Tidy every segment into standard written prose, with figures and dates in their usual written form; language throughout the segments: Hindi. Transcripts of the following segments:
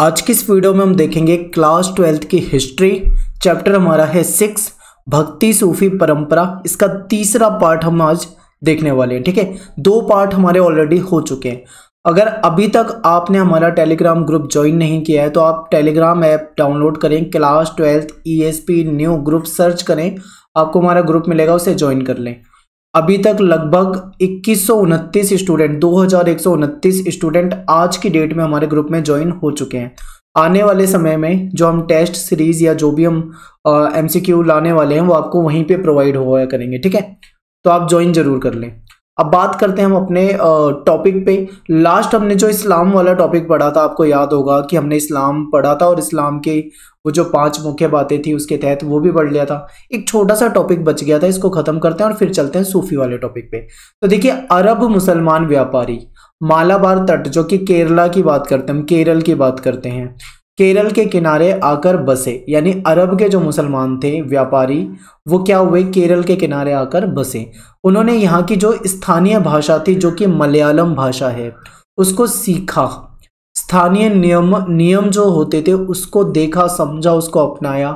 आज की इस वीडियो में हम देखेंगे क्लास 12th की हिस्ट्री। चैप्टर हमारा है 6 भक्ति सूफी परंपरा। इसका तीसरा पार्ट हम आज देखने वाले हैं। ठीक है, दो पार्ट हमारे ऑलरेडी हो चुके हैं। अगर अभी तक आपने हमारा टेलीग्राम ग्रुप ज्वाइन नहीं किया है तो आप टेलीग्राम ऐप डाउनलोड करें, class 12th ESP new group search करें, आपको हमारा ग्रुप मिलेगा, उसे ज्वाइन कर लें। अभी तक लगभग 2129 स्टूडेंट 2129 स्टूडेंट आज की डेट में हमारे ग्रुप में ज्वाइन हो चुके हैं। आने वाले समय में जो हम टेस्ट सीरीज या जो भी हम MCQ लाने वाले हैं वो आपको वहीं पे प्रोवाइड हुआ करेंगे। ठीक है, तो आप ज्वाइन जरूर कर लें। अब बात करते हैं हम अपने टॉपिक पे। लास्ट हमने जो इस्लाम वाला टॉपिक पढ़ा था, आपको याद होगा कि हमने इस्लाम पढ़ा था और इस्लाम के वो जो 5 मुख्य बातें थी उसके तहत वो भी पढ़ लिया था। एक छोटा सा टॉपिक बच गया था, इसको खत्म करते हैं और फिर चलते हैं सूफी वाले टॉपिक पे। तो देखिए, अरब मुसलमान व्यापारी मालाबार तट, जो कि केरला की बात करते हैं, हम केरल की बात करते हैं, केरल के किनारे आकर बसे। यानी अरब के जो मुसलमान थे व्यापारी वो क्या हुए, केरल के किनारे आकर बसे। उन्होंने यहाँ की जो स्थानीय भाषा थी जो कि मलयालम भाषा है उसको सीखा, स्थानीय नियम जो होते थे उसको देखा, समझा, उसको अपनाया।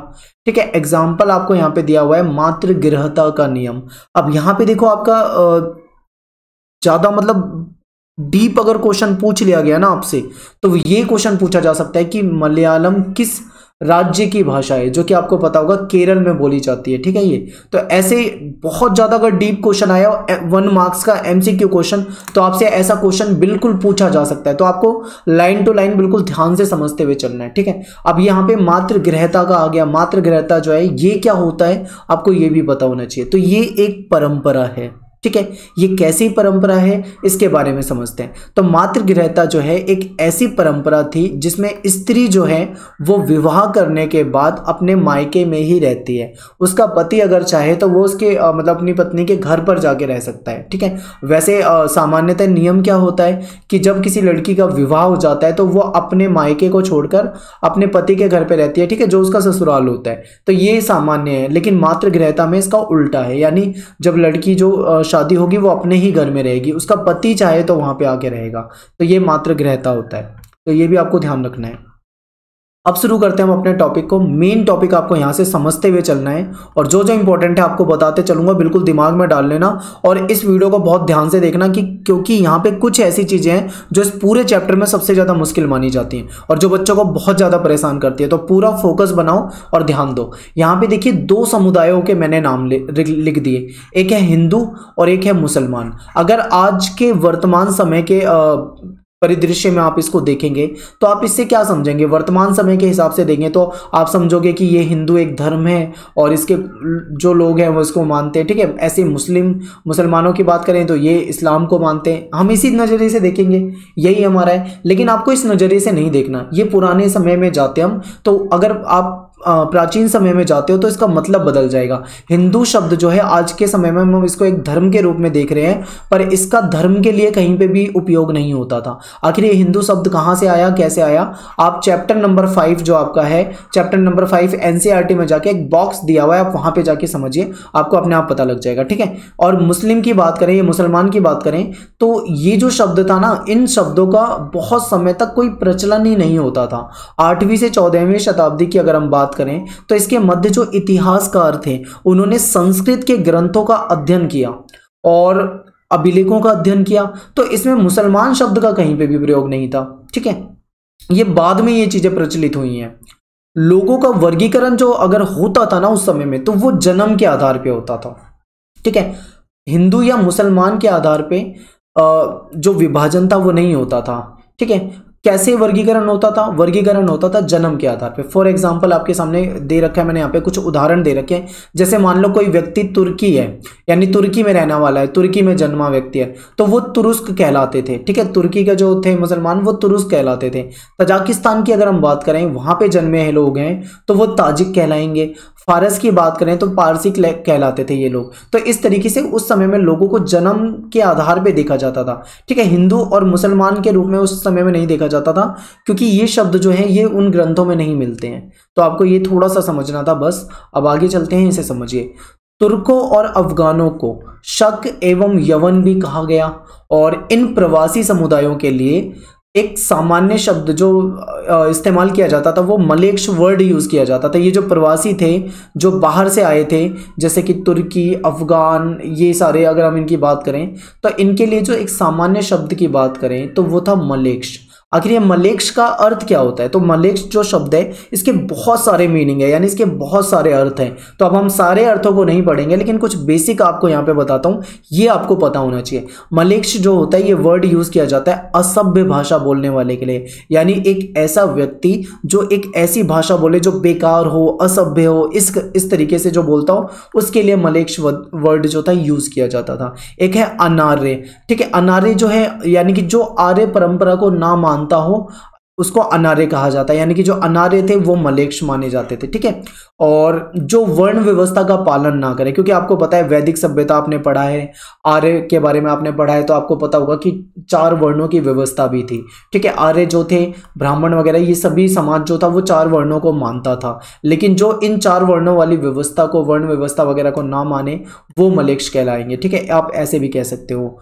ठीक है, एग्जाम्पल आपको यहाँ पे दिया हुआ है मातृ गृहता का नियम। अब यहाँ पे देखो, आपका ज़्यादा मतलब डीप अगर क्वेश्चन पूछ लिया गया ना आपसे तो ये क्वेश्चन पूछा जा सकता है कि मलयालम किस राज्य की भाषा है, जो कि आपको पता होगा केरल में बोली जाती है। ठीक है, ये तो ऐसे बहुत ज़्यादा अगर डीप क्वेश्चन आया 1 मार्क्स का MCQ क्वेश्चन तो आपसे ऐसा क्वेश्चन बिल्कुल पूछा जा सकता है। तो आपको लाइन टू लाइन बिल्कुल ध्यान से समझते हुए चलना है। ठीक है, अब यहाँ पे मातृगृहता का आ गया। मातृगृहता जो है ये क्या होता है आपको ये भी पता होना चाहिए। तो ये एक परंपरा है। ठीक है, ये कैसी परंपरा है इसके बारे में समझते हैं। तो मातृगृहता जो है एक ऐसी परंपरा थी जिसमें स्त्री जो है वो विवाह करने के बाद अपने मायके में ही रहती है। उसका पति अगर चाहे तो वो उसके मतलब अपनी पत्नी के घर पर जाके रह सकता है। ठीक है, वैसे सामान्यतः नियम क्या होता है कि जब किसी लड़की का विवाह हो जाता है तो वो अपने मायके को छोड़कर अपने पति के घर पर रहती है। ठीक है, जो उसका ससुराल होता है, तो ये सामान्य है। लेकिन मातृगृहता में इसका उल्टा है, यानी जब लड़की जो शादी होगी वो अपने ही घर में रहेगी, उसका पति चाहे तो वहां पे आके रहेगा। तो ये मातृगृहता होता है, तो ये भी आपको ध्यान रखना है। अब शुरू करते हैं हम अपने टॉपिक को। मेन टॉपिक आपको यहाँ से समझते हुए चलना है और जो जो इंपॉर्टेंट है आपको बताते चलूंगा, बिल्कुल दिमाग में डाल लेना और इस वीडियो को बहुत ध्यान से देखना कि क्योंकि यहाँ पे कुछ ऐसी चीज़ें हैं जो इस पूरे चैप्टर में सबसे ज़्यादा मुश्किल मानी जाती हैं और जो बच्चों को बहुत ज़्यादा परेशान करती है। तो पूरा फोकस बनाओ और ध्यान दो। यहाँ पर देखिए, 2 समुदायों के मैंने नाम लिख दिए, एक है हिंदू और एक है मुसलमान। अगर आज के वर्तमान समय के परिदृश्य में आप इसको देखेंगे तो आप इससे क्या समझेंगे, वर्तमान समय के हिसाब से देखें तो आप समझोगे कि ये हिंदू एक धर्म है और इसके जो लोग हैं वो इसको मानते हैं। ठीक है, ऐसे मुसलमानों की बात करें तो ये इस्लाम को मानते हैं। हम इसी नज़रिए से देखेंगे, यही हमारा है। लेकिन आपको इस नज़रिए से नहीं देखना। ये पुराने समय में जाते हम तो, अगर आप प्राचीन समय में जाते हो तो इसका मतलब बदल जाएगा। हिंदू शब्द जो है आज के समय में हम इसको एक धर्म के रूप में देख रहे हैं, पर इसका धर्म के लिए कहीं पे भी उपयोग नहीं होता था। आखिर ये हिंदू शब्द कहाँ से आया, कैसे आया, आप चैप्टर नंबर 5 जो आपका है, चैप्टर नंबर 5 NCERT में जाके एक बॉक्स दिया हुआ है, आप वहाँ पर जाके समझिए, आपको अपने आप पता लग जाएगा। ठीक है, और मुस्लिम की बात करें या मुसलमान की बात करें तो ये जो शब्द था ना, इन शब्दों का बहुत समय तक कोई प्रचलन ही नहीं होता था। 8वीं से 14वीं शताब्दी की अगर हम बात करें तो इसके मध्य जो इतिहासकार थे उन्होंने संस्कृत के ग्रंथों का अध्ययन किया और अभिलेखों का अध्ययन किया, तो इसमें मुसलमान शब्द का कहीं पे भी प्रयोग नहीं था। ठीक है, ये बाद में ये चीजें प्रचलित हुई हैं। लोगों का वर्गीकरण जो अगर होता था ना उस समय में तो वो जन्म के आधार पे होता था। ठीक है, हिंदू या मुसलमान के आधार पे जो विभाजन था वो नहीं होता था। ठीक है, कैसे वर्गीकरण होता था, वर्गीकरण होता था जन्म के आधार पे। फॉर एग्जांपल आपके सामने दे रखा है, मैंने यहाँ पे कुछ उदाहरण दे रखे हैं। जैसे मान लो कोई व्यक्ति तुर्की है, यानी तुर्की में रहने वाला है, तुर्की में जन्मा व्यक्ति है, तो वो तुरुस्क कहलाते थे। ठीक है, तुर्की का जो थे मुसलमान वो तुरुस्क कहलाते थे। तजाकिस्तान की अगर हम बात करें, वहाँ पर जन्मे लोग हैं तो वो ताजिक कहलाएंगे। फारस की बात करें तो पारसी कहलाते थे ये लोग। तो इस तरीके से उस समय में लोगों को जन्म के आधार पे देखा जाता था। ठीक है, हिंदू और मुसलमान के रूप में उस समय में नहीं देखा जाता था क्योंकि ये शब्द जो है ये उन ग्रंथों में नहीं मिलते हैं। तो आपको ये थोड़ा सा समझना था बस। अब आगे चलते हैं, इसे समझिए। तुर्कों और अफगानों को शक एवं यवन भी कहा गया और इन प्रवासी समुदायों के लिए एक सामान्य शब्द जो इस्तेमाल किया जाता था वो मलेच्छ वर्ड यूज़ किया जाता था। ये जो प्रवासी थे जो बाहर से आए थे, जैसे कि तुर्की, अफ़गान, ये सारे, अगर हम इनकी बात करें तो इनके लिए जो एक सामान्य शब्द की बात करें तो वो था मलेच्छ। आखिर ये मलेच्छ का अर्थ क्या होता है? तो मलेच्छ जो शब्द है इसके बहुत सारे मीनिंग है, यानी इसके बहुत सारे अर्थ हैं। तो अब हम सारे अर्थों को नहीं पढ़ेंगे, लेकिन कुछ बेसिक आपको यहाँ पे बताता हूँ, ये आपको पता होना चाहिए। मलेच्छ जो होता है ये वर्ड यूज़ किया जाता है असभ्य भाषा बोलने वाले के लिए, यानी एक ऐसा व्यक्ति जो एक ऐसी भाषा बोले जो बेकार हो, असभ्य हो, इस तरीके से जो बोलता हो उसके लिए मलेच्छ वर्ड जो था यूज़ किया जाता था। एक है अनार्य, ठीक है। अनार्य जो है यानी कि जो आर्य परंपरा को ना हो उसको अनार्य कहा जाता है, यानी कि जो अनार्य थे वो मलेच्छ माने जाते थे, ठीक है। और जो वर्ण व्यवस्था का पालन ना करे, क्योंकि आपको पता है वैदिक सभ्यता आपने पढ़ा है, आर्य के बारे में आपने पढ़ा है, तो आपको पता होगा कि 4 वर्णों की व्यवस्था भी थी, ठीक है। आर्य जो थे, ब्राह्मण वगैरह, ये सभी समाज जो था वो 4 वर्णों को मानता था, लेकिन जो इन 4 वर्णों वाली व्यवस्था को, वर्ण व्यवस्था वगैरह को ना माने वो मलेच्छ कहलाएंगे, ठीक है, आप ऐसे भी कह सकते हो।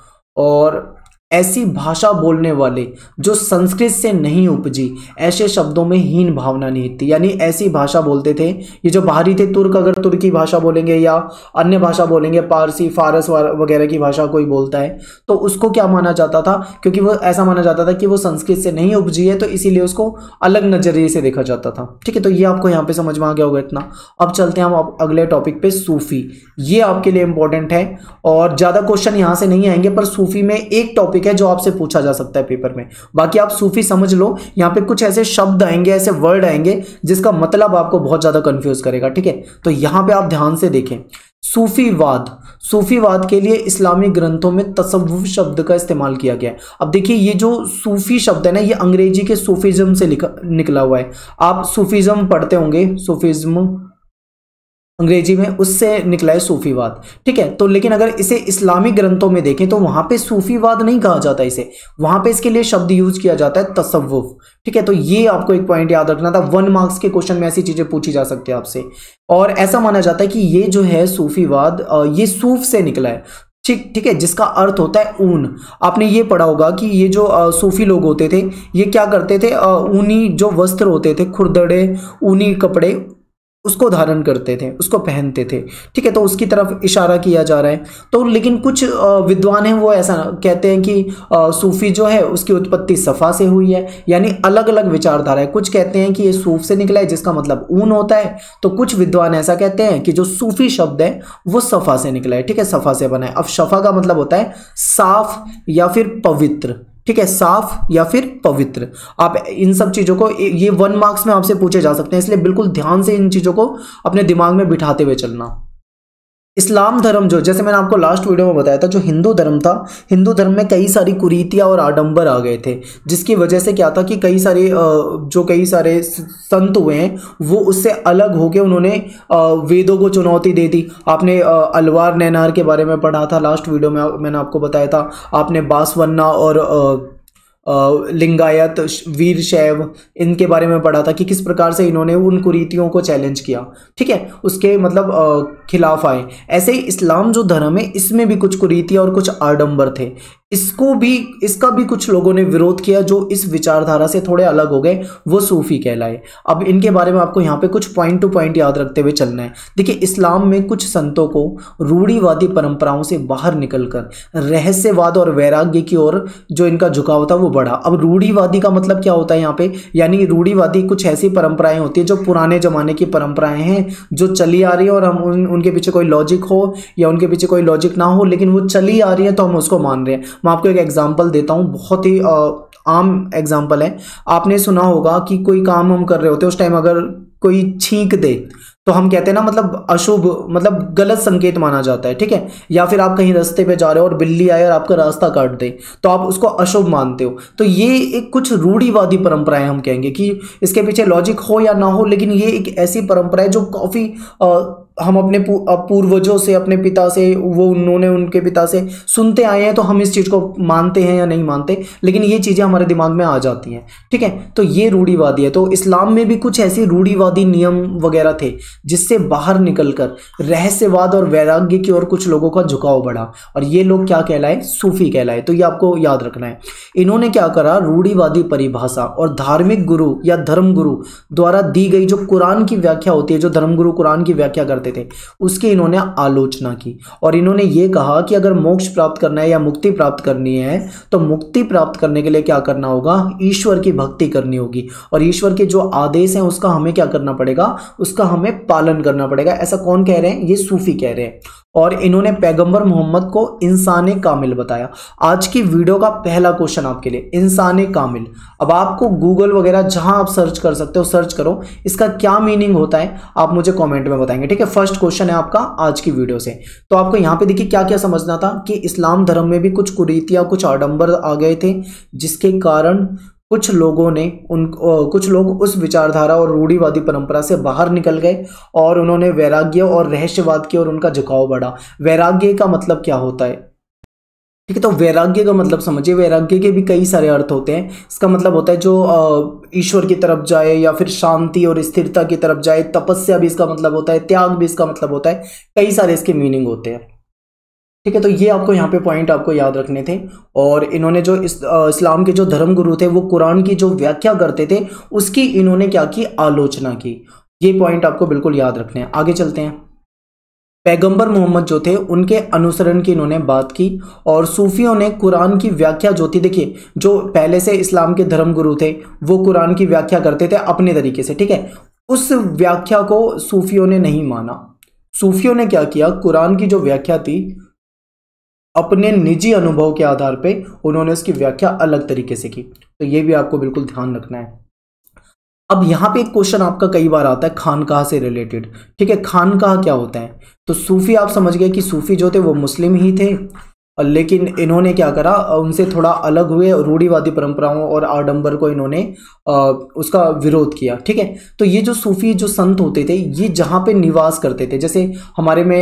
और ऐसी भाषा बोलने वाले जो संस्कृत से नहीं उपजी, ऐसे शब्दों में हीन भावना निहित थी, यानी ऐसी भाषा बोलते थे ये जो बाहरी थे। तुर्क अगर तुर्की भाषा बोलेंगे या अन्य भाषा बोलेंगे, पारसी, फारस वगैरह की भाषा कोई बोलता है तो उसको क्या माना जाता था? क्योंकि वो ऐसा माना जाता था कि वो संस्कृत से नहीं उपजी है, तो इसीलिए उसको अलग नज़रिए से देखा जाता था, ठीक है। तो ये आपको यहाँ पर समझ में आ गया होगा इतना। अब चलते हैं हम अगले टॉपिक पर, सूफ़ी। ये आपके लिए इम्पोर्टेंट है और ज़्यादा क्वेश्चन यहाँ से नहीं आएंगे, पर सूफ़ी में एक टॉपिक है जो आपसे पूछा जा सकता है पेपर में। बाकी आप सूफी समझ लो, यहां पे कुछ ऐसे शब्द आएंगे, ऐसे वर्ड आएंगे जिसका मतलब आपको बहुत ज्यादा कंफ्यूज करेगा, ठीक है। तो यहां पे आप ध्यान से देखें, सूफीवाद। सूफीवाद के लिए इस्लामी ग्रंथों में तसव्वुफ शब्द का इस्तेमाल किया गया है। अब देखिए ये जो सूफी शब्द है ना, ये अंग्रेजी के सूफिज्म से निकला हुआ है। आप सूफिज्म पढ़ते होंगे, सूफिज्म अंग्रेजी में, उससे निकला है सूफीवाद, ठीक है। तो लेकिन अगर इसे इस्लामी ग्रंथों में देखें तो वहाँ पे सूफीवाद नहीं कहा जाता इसे, वहाँ पे इसके लिए शब्द यूज किया जाता है तसव्वुफ, ठीक है। तो ये आपको एक पॉइंट याद रखना था, 1 मार्क्स के क्वेश्चन में ऐसी चीज़ें पूछी जा सकती है आपसे। और ऐसा माना जाता है कि ये जो है सूफीवाद, ये सूफ से निकला है, ठीक है, जिसका अर्थ होता है ऊन। आपने ये पढ़ा होगा कि ये जो सूफी लोग होते थे ये क्या करते थे, ऊनी जो वस्त्र होते थे, खुरदड़े, ऊनी कपड़े, उसको धारण करते थे, उसको पहनते थे, ठीक है। तो उसकी तरफ इशारा किया जा रहा है। तो लेकिन कुछ विद्वान हैं वो ऐसा कहते हैं कि सूफ़ी जो है उसकी उत्पत्ति सफ़ा से हुई है, यानी अलग अलग विचारधारा है। कुछ कहते हैं कि ये सूफ से निकला है जिसका मतलब ऊन होता है, तो कुछ विद्वान ऐसा कहते हैं कि जो सूफ़ी शब्द है वो सफ़ा से निकला है, ठीक है, सफ़ा से बना है। अब सफ़ा का मतलब होता है साफ या फिर पवित्र, ठीक है, साफ या फिर पवित्र। आप इन सब चीज़ों को, ये 1 मार्क्स में आपसे पूछे जा सकते हैं, इसलिए बिल्कुल ध्यान से इन चीज़ों को अपने दिमाग में बिठाते हुए चलना। इस्लाम धर्म, जो जैसे मैंने आपको लास्ट वीडियो में बताया था, जो हिंदू धर्म था, हिंदू धर्म में कई सारी कुरीतियाँ और आडंबर आ गए थे, जिसकी वजह से क्या था कि कई सारे संत हुए हैं वो उससे अलग होके उन्होंने वेदों को चुनौती दे दी। आपने अलवार नैनार के बारे में पढ़ा था लास्ट वीडियो में, मैंने आपको बताया था। आपने बासवन्ना और लिंगायत, वीर शैव, इनके बारे में पढ़ा था कि किस प्रकार से इन्होंने उन कुरीतियों को चैलेंज किया, ठीक है, उसके मतलब खिलाफ आए। ऐसे ही इस्लाम जो धर्म है इसमें भी कुछ कुरीतियाँ और कुछ आडंबर थे, इसका भी कुछ लोगों ने विरोध किया जो इस विचारधारा से थोड़े अलग हो गए, वो सूफ़ी कहलाए। अब इनके बारे में आपको यहाँ पे कुछ पॉइंट टू पॉइंट याद रखते हुए चलना है। देखिए, इस्लाम में कुछ संतों को रूढ़ीवादी परंपराओं से बाहर निकलकर रहस्यवाद और वैराग्य की ओर जो इनका झुकाव था वो बढ़ा। अब रूढ़ीवादी का मतलब क्या होता है यहाँ पे, यानी रूढ़ीवादी कुछ ऐसी परंपराएं होती है जो पुराने जमाने की परंपराएं हैं जो चली आ रही है, और हम उनके पीछे कोई लॉजिक हो या उनके पीछे कोई लॉजिक ना हो, लेकिन वो चली आ रही है तो हम उसको मान रहे हैं। मैं आपको एक एग्जांपल देता हूँ, बहुत ही आम एग्जांपल है। आपने सुना होगा कि कोई काम हम कर रहे होते हैं, उस टाइम अगर कोई छींक दे तो हम कहते हैं ना, मतलब अशुभ, मतलब गलत संकेत माना जाता है, ठीक है। या फिर आप कहीं रास्ते पे जा रहे हो और बिल्ली आए और आपका रास्ता काट दे तो आप उसको अशुभ मानते हो। तो ये एक कुछ रूढ़ीवादी परंपराएं हम कहेंगे कि इसके पीछे लॉजिक हो या ना हो, लेकिन ये एक ऐसी परंपरा है जो काफ़ी हम अपने पूर्वजों से, अपने पिता से, वो उन्होंने उनके पिता से सुनते आए हैं, तो हम इस चीज़ को मानते हैं या नहीं मानते, लेकिन ये चीज़ें हमारे दिमाग में आ जाती हैं। ठीक है, तो ये रूढ़िवादी है। तो इस्लाम में भी कुछ ऐसे रूढ़िवादी नियम वगैरह थे जिससे बाहर निकलकर रहस्यवाद और वैराग्य की ओर कुछ लोगों का झुकाव बढ़ा, और ये लोग क्या कहलाए? सूफी कहलाए। तो ये आपको याद रखना है। इन्होंने क्या करा, रूढ़िवादी परिभाषा और धार्मिक गुरु या धर्मगुरु द्वारा दी गई जो कुरान की व्याख्या होती है, जो धर्मगुरु कुरान की व्याख्या करते थे, उसकी इन्होंने आलोचना की। और इन्होंने ये कहा कि अगर मोक्ष प्राप्त करना है या मुक्ति प्राप्त करनी है, तो मुक्ति प्राप्त करने के लिए क्या करना होगा? ईश्वर की भक्ति करनी होगी, और ईश्वर के जो आदेश हैं उसका हमें क्या करना पड़ेगा? उसका हमें पालन करना पड़ेगा। ऐसा कौन कह रहे हैं? ये सूफी कह रहे हैं। और इन्होंने पैगंबर मोहम्मद को इंसाने कामिल बताया। आज की वीडियो का पहला क्वेश्चन आपके लिए, इंसाने कामिल। अब आपको गूगल वगैरह जहां आप सर्च कर सकते हो सर्च करो, इसका क्या मीनिंग होता है आप मुझे कमेंट में बताएंगे। ठीक है, फर्स्ट क्वेश्चन है आपका आज की वीडियो से। तो आपको यहाँ पे देखिए क्या क्या समझना था, कि इस्लाम धर्म में भी कुछ कुरीतियाँ, कुछ आडम्बर आ गए थे, जिसके कारण कुछ लोगों ने कुछ लोग उस विचारधारा और रूढ़िवादी परंपरा से बाहर निकल गए, और उन्होंने वैराग्य और रहस्यवाद की ओर उनका झुकाव बढ़ा। वैराग्य का मतलब क्या होता है? ठीक है, तो वैराग्य का मतलब समझिए, वैराग्य के भी कई सारे अर्थ होते हैं। इसका मतलब होता है जो ईश्वर की तरफ जाए, या फिर शांति और स्थिरता की तरफ जाए। तपस्या भी इसका मतलब होता है, त्याग भी इसका मतलब होता है, कई सारे इसके मीनिंग होते हैं। ठीक है, तो ये आपको यहाँ पे पॉइंट आपको याद रखने थे। और इन्होंने जो इस्लाम के जो धर्मगुरु थे वो कुरान की जो व्याख्या करते थे उसकी इन्होंने क्या की? आलोचना की। ये पॉइंट आपको बिल्कुल याद रखने हैं। आगे चलते हैं। पैगंबर मोहम्मद जो थे उनके अनुसरण की इन्होंने बात की, और सूफियों ने कुरान की व्याख्या जो थी, देखिए जो पहले से इस्लाम के धर्मगुरु थे वो कुरान की व्याख्या करते थे अपने तरीके से। ठीक है, उस व्याख्या को सूफियों ने नहीं माना। सूफियों ने क्या किया, कुरान की जो व्याख्या थी अपने निजी अनुभव के आधार पे उन्होंने उसकी व्याख्या अलग तरीके से की। तो ये भी आपको बिल्कुल ध्यान रखना है। अब यहाँ पे एक क्वेश्चन आपका कई बार आता है खानकाह से रिलेटेड। ठीक है, खानकाह क्या होता है? तो सूफी, आप समझ गए कि सूफी जो थे वो मुस्लिम ही थे, लेकिन इन्होंने क्या करा, उनसे थोड़ा अलग हुए, रूढ़िवादी परंपराओं और आडंबर को इन्होंने उसका विरोध किया। ठीक है, तो ये जो सूफी जो संत होते थे ये जहाँ पे निवास करते थे, जैसे हमारे में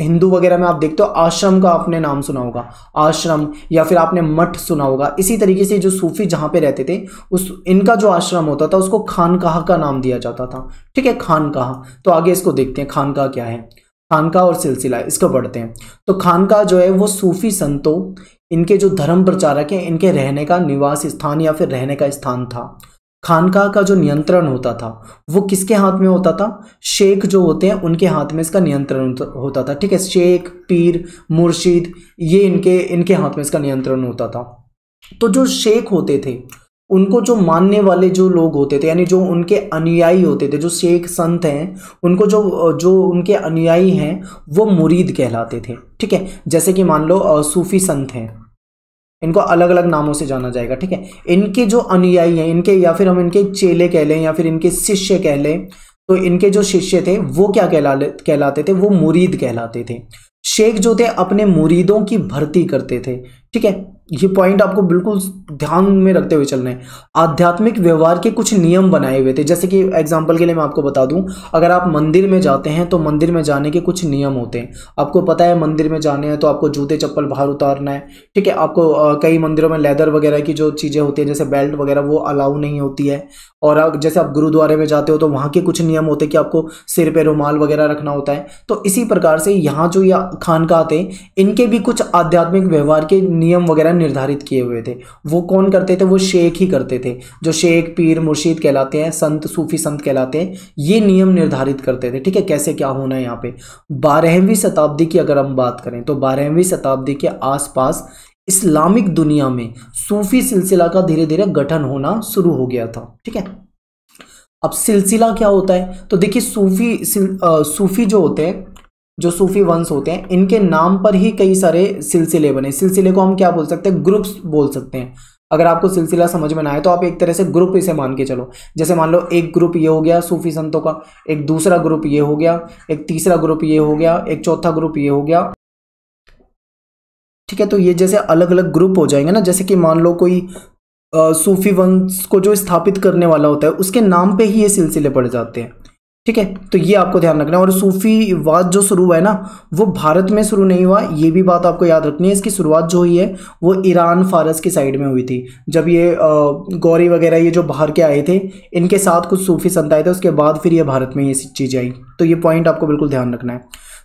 हिंदू वगैरह में आप देखते हो आश्रम का आपने नाम सुना होगा, आश्रम, या फिर आपने मठ सुना होगा। इसी तरीके से जो सूफी जहाँ पे रहते थे उस इनका जो आश्रम होता था उसको खानकाह का नाम दिया जाता था। ठीक है, खानकाह। तो आगे इसको देखते हैं खानकाह क्या है। खानका और सिलसिला, इसको पढ़ते हैं। तो खानका जो है वो सूफी संतों, इनके जो धर्म प्रचारक हैं, इनके रहने का निवास स्थान या फिर रहने का स्थान था। खानका का जो नियंत्रण होता था वो किसके हाथ में होता था? शेख जो होते हैं उनके हाथ में इसका नियंत्रण होता था। ठीक है, शेख, पीर, मुर्शिद, ये इनके हाथ में इसका नियंत्रण होता था। तो जो शेख होते थे उनको जो मानने वाले जो लोग होते थे, यानी जो उनके अनुयायी होते थे, जो शेख संत हैं उनको जो उनके अनुयायी हैं वो मुरीद कहलाते थे। ठीक है, जैसे कि मान लो सूफी संत हैं, इनको अलग अलग नामों से जाना जाएगा। ठीक है, इनके जो अनुयायी हैं, इनके या फिर हम इनके चेले कह लें या फिर इनके शिष्य कह लें, तो इनके जो शिष्य थे वो क्या कहलाते थे? वो मुरीद कहलाते थे। शेख जो थे अपने मुरीदों की भर्ती करते थे। ठीक है, ये पॉइंट आपको बिल्कुल ध्यान में रखते हुए चलना है। आध्यात्मिक व्यवहार के कुछ नियम बनाए हुए थे, जैसे कि एग्जांपल के लिए मैं आपको बता दूं, अगर आप मंदिर में जाते हैं तो मंदिर में जाने के कुछ नियम होते हैं। आपको पता है मंदिर में जाने हैं तो आपको जूते चप्पल बाहर उतारना है। ठीक है, आपको कई मंदिरों में लेदर वगैरह की जो चीज़ें होती हैं जैसे बेल्ट वगैरह वो अलाउ नहीं होती है। और जैसे आप गुरुद्वारे में जाते हो तो वहाँ के कुछ नियम होते हैं कि आपको सिर पर रुमाल वगैरह रखना होता है। तो इसी प्रकार से यहाँ जो या खानकाह थे इनके भी कुछ आध्यात्मिक व्यवहार के नियम वगैरह निर्धारित किए हुए थे। वो कौन करते थे? वो शेख ही करते थे, जो शेख, पीर, मुर्शिद कहलाते हैं, संत, सूफी संत कहलाते हैं। ये नियम निर्धारित करते थे। ठीक है, कैसे क्या होना है। यहाँ पे 12वीं शताब्दी की अगर हम बात करें तो 12वीं शताब्दी के आसपास इस्लामिक दुनिया में सूफी सिलसिला का धीरे धीरे गठन होना शुरू हो गया था। ठीक है, अब सिलसिला क्या होता है? तो देखिए सूफी जो होते हैं, जो सूफी वंश होते हैं, इनके नाम पर ही कई सारे सिलसिले बने। सिलसिले को हम क्या बोल सकते हैं? ग्रुप्स बोल सकते हैं। अगर आपको सिलसिला समझ में ना आए तो आप एक तरह से ग्रुप इसे मान के चलो। जैसे मान लो एक ग्रुप ये हो गया सूफी संतों का, एक दूसरा ग्रुप ये हो गया, एक तीसरा ग्रुप ये हो गया, एक चौथा ग्रुप ये हो गया। ठीक है, तो ये जैसे अलग अलग ग्रुप हो जाएंगे ना, जैसे कि मान लो कोई सूफी वंश को जो स्थापित करने वाला होता है उसके नाम पर ही ये सिलसिले पड़ जाते हैं। ठीक है, तो ये आपको ध्यान रखना है। और सूफीवाद जो शुरू हुआ है ना वो भारत में शुरू नहीं हुआ, ये भी बात आपको याद रखनी है। इसकी शुरुआत जो हुई है वो ईरान फारस की साइड में हुई थी, जब ये गौरी वगैरह ये जो बाहर के आए थे इनके साथ कुछ सूफी संत आए थे, उसके बाद फिर ये भारत में ये चीज आई। तो ये पॉइंट आपको बिल्कुल ध्यान रखना है।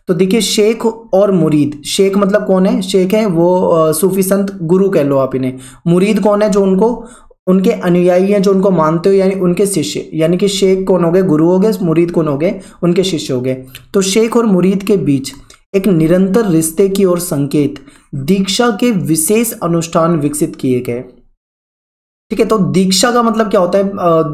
तो देखिए शेख और मुरीद, शेख मतलब कौन है, शेख है वो सूफी संत गुरु कह लो आप इन्हें, मुरीद कौन है जो उनको उनके अनुयायी हैं जो उनको मानते हो यानी उनके शिष्य, यानी कि शेख कौन हो गए, गुरु हो गए, मुरीद कौन हो गए, उनके शिष्य हो गए। तो शेख और मुरीद के बीच एक निरंतर रिश्ते की ओर संकेत दीक्षा के विशेष अनुष्ठान विकसित किए गए। ठीक है, तो दीक्षा का मतलब क्या होता है,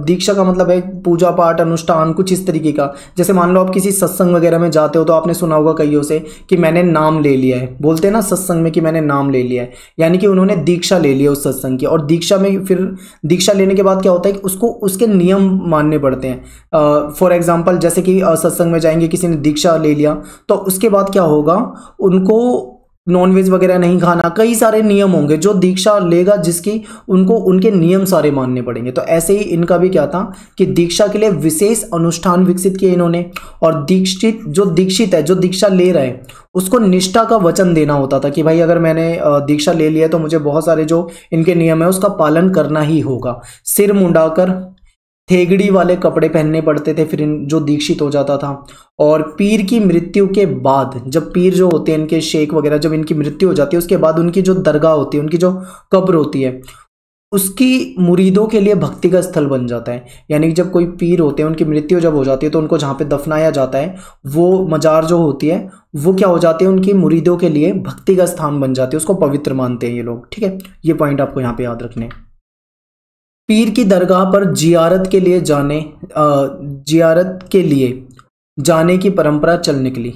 दीक्षा का मतलब है पूजा पाठ अनुष्ठान कुछ इस तरीके का। जैसे मान लो आप किसी सत्संग वगैरह में जाते हो तो आपने सुना होगा कईयों से कि मैंने नाम ले लिया है, बोलते हैं ना सत्संग में कि मैंने नाम ले लिया है, यानी कि उन्होंने दीक्षा ले लिया उस सत्संग की। और दीक्षा में फिर दीक्षा लेने के बाद क्या होता है कि उसको उसके नियम मानने पड़ते हैं। फॉर एग्जाम्पल जैसे कि सत्संग में जाएंगे, किसी ने दीक्षा ले लिया तो उसके बाद क्या होगा, उनको नॉनवेज वगैरह नहीं खाना, कई सारे नियम होंगे जो दीक्षा लेगा जिसकी, उनको उनके नियम सारे मानने पड़ेंगे। तो ऐसे ही इनका भी क्या था कि दीक्षा के लिए विशेष अनुष्ठान विकसित किए इन्होंने। और दीक्षित जो दीक्षित है, जो दीक्षा ले रहे हैं, उसको निष्ठा का वचन देना होता था कि भाई अगर मैंने दीक्षा ले लिया तो मुझे बहुत सारे जो इनके नियम है उसका पालन करना ही होगा। सिर मुंडाकर थेगड़ी वाले कपड़े पहनने पड़ते थे फिर जो दीक्षित हो जाता था। और पीर की मृत्यु के बाद, जब पीर जो होते हैं इनके शेख वगैरह, जब इनकी मृत्यु हो जाती है उसके बाद उनकी जो दरगाह होती है, उनकी जो कब्र होती है, उसकी मुरीदों के लिए भक्ति का स्थल बन जाता है। यानी कि जब कोई पीर होते हैं, उनकी मृत्यु जब हो जाती है तो उनको जहाँ पे दफनाया जाता है वो मजार जो होती है वो क्या हो जाती है, उनकी मुरीदों के लिए भक्ति का स्थान बन जाती है, उसको पवित्र मानते हैं ये लोग। ठीक है, ये पॉइंट आपको यहाँ पे याद रखने हैं। पीर की दरगाह पर जियारत के लिए जाने की परंपरा चल निकली।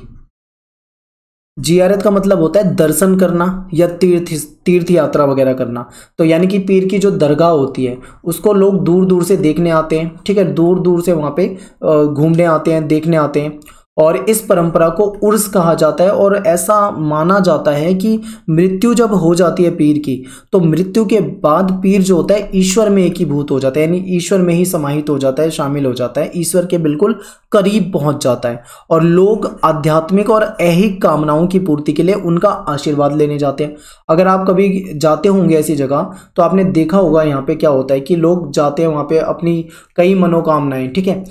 जियारत का मतलब होता है दर्शन करना या तीर्थ यात्रा वगैरह करना। तो यानी कि पीर की जो दरगाह होती है उसको लोग दूर दूर से देखने आते हैं। ठीक है, दूर दूर से वहाँ पे घूमने आते हैं, देखने आते हैं। और इस परंपरा को उर्स कहा जाता है। और ऐसा माना जाता है कि मृत्यु जब हो जाती है पीर की, तो मृत्यु के बाद पीर जो होता है ईश्वर में एकीभूत हो जाता है, यानी ईश्वर में ही समाहित हो जाता है, शामिल हो जाता है, ईश्वर के बिल्कुल करीब पहुंच जाता है। और लोग आध्यात्मिक और ऐहिक कामनाओं की पूर्ति के लिए उनका आशीर्वाद लेने जाते हैं। अगर आप कभी जाते होंगे ऐसी जगह तो आपने देखा होगा यहाँ पे क्या होता है कि लोग जाते हैं वहाँ पे अपनी कई मनोकामनाएं, ठीक है,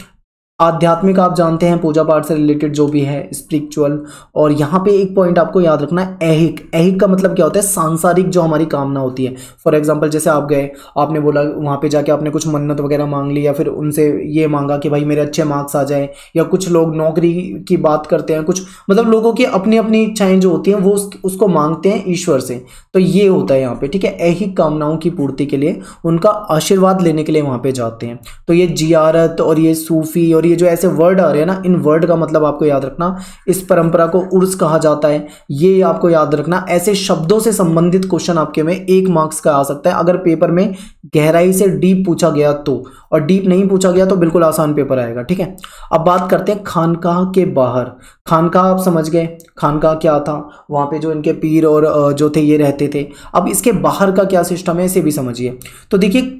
आध्यात्मिक आप जानते हैं, पूजा पाठ से रिलेटेड जो भी है स्पिरिचुअल। और यहाँ पे एक पॉइंट आपको याद रखना है, ऐहिक। ऐहिक का मतलब क्या होता है, सांसारिक जो हमारी कामना होती है। फॉर एग्जांपल जैसे आप गए, आपने बोला वहाँ पे जाके आपने कुछ मन्नत वगैरह मांग ली, या फिर उनसे ये मांगा कि भाई मेरे अच्छे मार्क्स आ जाएं, या कुछ लोग नौकरी की बात करते हैं, कुछ मतलब लोगों की अपनी अपनी इच्छाएं जो होती हैं वो उसको मांगते हैं ईश्वर से। तो ये होता है यहाँ पे, ठीक है, ऐहिक कामनाओं की पूर्ति के लिए उनका आशीर्वाद लेने के लिए वहाँ पे जाते हैं। तो ये जियारत और ये सूफी और ये जो ऐसे वर्ड आ रहे हैं ना, इन वर्ड का मतलब आपको याद रखना। इस परंपरा को उर्स कहा जाता है, ये आपको याद रखना। ऐसे शब्दों से संबंधित क्वेश्चन आपके में 1 मार्क्स का आ सकता है अगर पेपर में गहराई से डीप पूछा गया तो, और डीप नहीं पूछा गया तो बिल्कुल आसान पेपर आएगा। ठीक है, अब बात करते हैं खानकाह के बाहर। खानकाह आप समझ गए, खानकाह क्या था, वहाँ पे जो इनके पीर और जो थे ये रहते थे। अब इसके बाहर का क्या सिस्टम है इसे भी समझिए। तो देखिए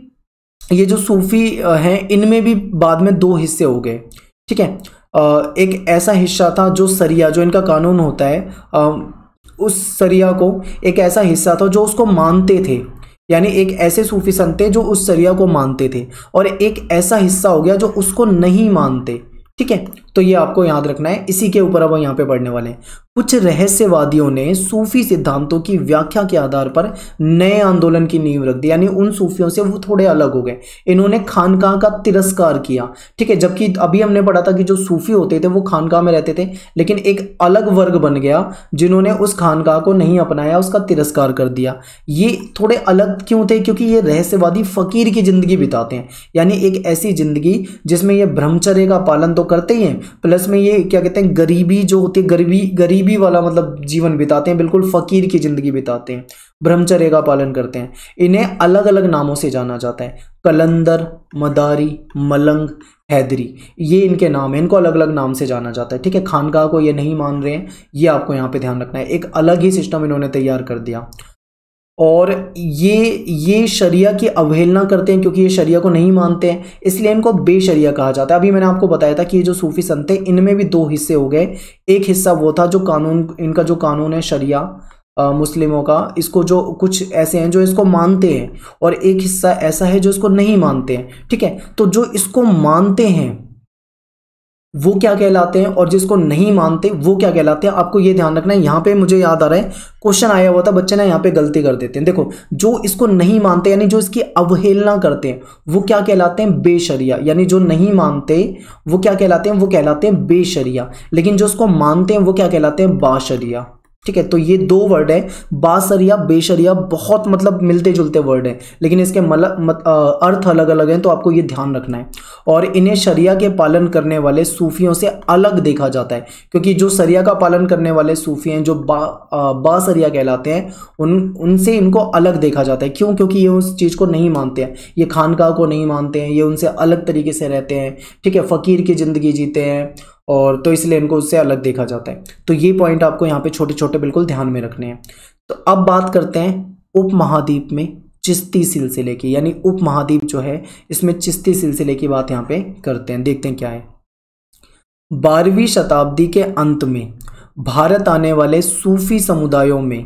ये जो सूफी हैं इनमें भी बाद में 2 हिस्से हो गए। ठीक है, एक ऐसा हिस्सा था जो सरिया, जो इनका कानून होता है, उस सरिया को, एक ऐसा हिस्सा था जो उसको मानते थे, यानी एक ऐसे सूफी संत थे जो उस सरिया को मानते थे, और एक ऐसा हिस्सा हो गया जो उसको नहीं मानते। ठीक है, तो ये आपको याद रखना है। इसी के ऊपर अब यहाँ पे पढ़ने वाले हैं। कुछ रहस्यवादियों ने सूफी सिद्धांतों की व्याख्या के आधार पर नए आंदोलन की नींव रख दी, यानी उन सूफियों से वो थोड़े अलग हो गए। इन्होंने खानकाह का तिरस्कार किया। ठीक है, जबकि अभी हमने पढ़ा था कि जो सूफी होते थे वो खानकाह में रहते थे, लेकिन एक अलग वर्ग बन गया जिन्होंने उस खानकाह को नहीं अपनाया, उसका तिरस्कार कर दिया। ये थोड़े अलग क्यों थे, क्योंकि ये रहस्यवादी फकीर की जिंदगी बिताते हैं, यानी एक ऐसी जिंदगी जिसमें ये ब्रह्मचर्य का पालन तो करते ही हैं, प्लस में ये क्या कहते हैं गरीबी जो होती है, गरीबी वाला मतलब जीवन बिताते हैं, बिल्कुल फकीर की जिंदगी बिताते हैं, ब्रह्मचर्य का पालन करते हैं। इन्हें अलग अलग नामों से जाना जाता है, कलंदर, मदारी, मलंग, हैदरी, ये इनके नाम है, इनको अलग अलग नाम से जाना जाता है। ठीक है, खानकाह को ये नहीं मान रहे हैं, ये आपको यहाँ पे ध्यान रखना है। एक अलग ही सिस्टम इन्होंने तैयार कर दिया। और ये शरिया की अवहेलना करते हैं क्योंकि ये शरिया को नहीं मानते हैं, इसलिए इनको बेशरिया कहा जाता है। अभी मैंने आपको बताया था कि ये जो सूफी संत थे इनमें भी दो हिस्से हो गए। एक हिस्सा वो था जो कानून, इनका जो कानून है शरिया मुस्लिमों का, इसको जो कुछ ऐसे हैं जो इसको मानते हैं, और एक हिस्सा ऐसा है जो इसको नहीं मानते हैं। ठीक है, तो जो इसको मानते हैं वो क्या कहलाते हैं और जिसको नहीं मानते वो क्या कहलाते हैं, आपको ये ध्यान रखना है। यहाँ पे मुझे याद आ रहा है क्वेश्चन आया हुआ था, बच्चे ना यहाँ पे गलती कर देते हैं। देखो, जो इसको नहीं मानते यानी जो इसकी अवहेलना करते हैं वो क्या कहलाते हैं, बेशरिया। यानी जो नहीं मानते वो क्या कहलाते हैं, वो कहलाते हैं बेशरिया। लेकिन जो उसको मानते हैं वो क्या कहलाते हैं, बाशरिया। ठीक है, तो ये दो वर्ड है, बाशरिया बेशरिया, बहुत मतलब मिलते जुलते वर्ड हैं, लेकिन इसके अर्थ अलग अलग हैं, तो आपको ये ध्यान रखना है। और इन्हें शरिया के पालन करने वाले सूफियों से अलग देखा जाता है, क्योंकि जो शरिया का पालन करने वाले सूफी हैं जो बाशरिया कहलाते हैं, उनसे इनको अलग देखा जाता है। क्यों? क्योंकि ये उस चीज़ को नहीं मानते हैं, ये खानकाह को नहीं मानते हैं, ये उनसे अलग तरीके से रहते हैं। ठीक है, फ़कीर की ज़िंदगी जीते हैं, और तो इसलिए इनको उससे अलग देखा जाता है। तो ये पॉइंट आपको यहाँ पे छोटे छोटे बिल्कुल ध्यान में रखने हैं। तो अब बात करते हैं उपमहाद्वीप में चिश्ती सिलसिले की, यानी उपमहाद्वीप जो है इसमें चिश्ती सिलसिले की बात यहाँ पे करते हैं। देखते हैं क्या है। 12वीं शताब्दी के अंत में भारत आने वाले सूफी समुदायों में